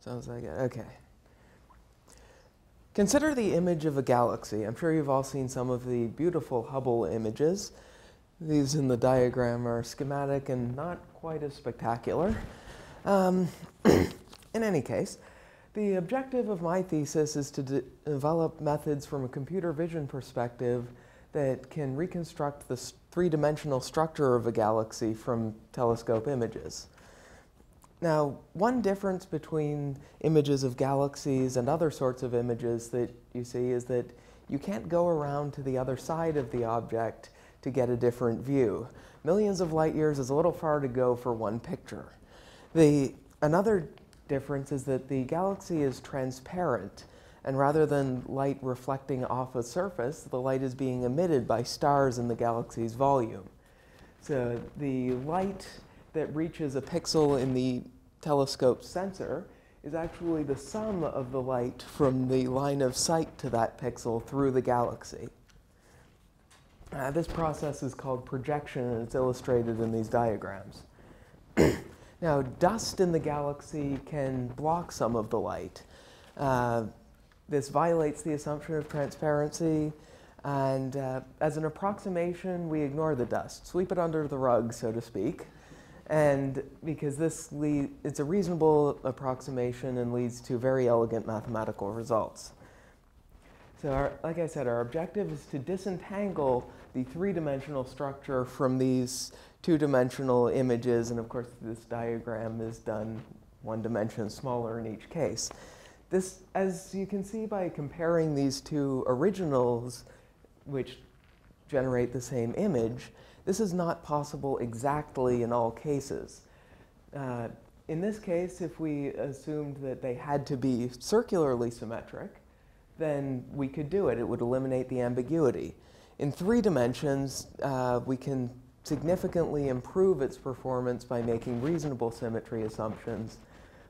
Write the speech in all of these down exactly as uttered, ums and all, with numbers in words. Sounds like it. Okay. Consider the image of a galaxy. I'm sure you've all seen some of the beautiful Hubble images. These in the diagram are schematic and not quite as spectacular. Um, in any case, the objective of my thesis is to de develop methods from a computer vision perspective that can reconstruct the three-dimensional structure of a galaxy from telescope images. Now, one difference between images of galaxies and other sorts of images that you see is that you can't go around to the other side of the object to get a different view. Millions of light years is a little far to go for one picture. The, another difference is that the galaxy is transparent, and rather than light reflecting off a surface, the light is being emitted by stars in the galaxy's volume. So the light that reaches a pixel in the telescope sensor is actually the sum of the light from the line of sight to that pixel through the galaxy. Uh, this process is called projection, and it's illustrated in these diagrams. Now, dust in the galaxy can block some of the light. Uh, This violates the assumption of transparency, and uh, as an approximation, we ignore the dust, sweep it under the rug, so to speak, and because this le it's a reasonable approximation and leads to very elegant mathematical results. So, our, like I said, our objective is to disentangle the three-dimensional structure from these two-dimensional images, and of course, this diagram is done one dimension smaller in each case. This, as you can see by comparing these two originals, which generate the same image, this is not possible exactly in all cases. Uh, in this case, if we assumed that they had to be circularly symmetric, then we could do it. It would eliminate the ambiguity. In three dimensions, uh, we can significantly improve its performance by making reasonable symmetry assumptions.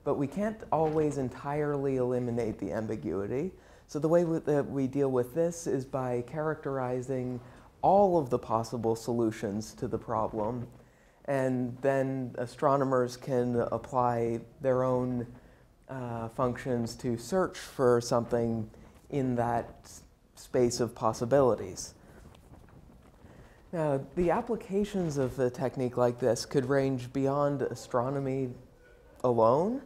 But we can't always entirely eliminate the ambiguity. So the way that we deal with this is by characterizing all of the possible solutions to the problem. And then astronomers can apply their own uh, functions to search for something in that space of possibilities. Now, the applications of a technique like this could range beyond astronomy alone.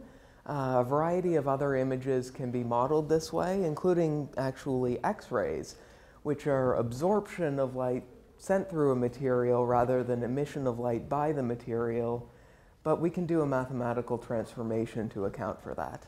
Uh, a variety of other images can be modeled this way, including actually X-rays, which are absorption of light sent through a material rather than emission of light by the material, but we can do a mathematical transformation to account for that.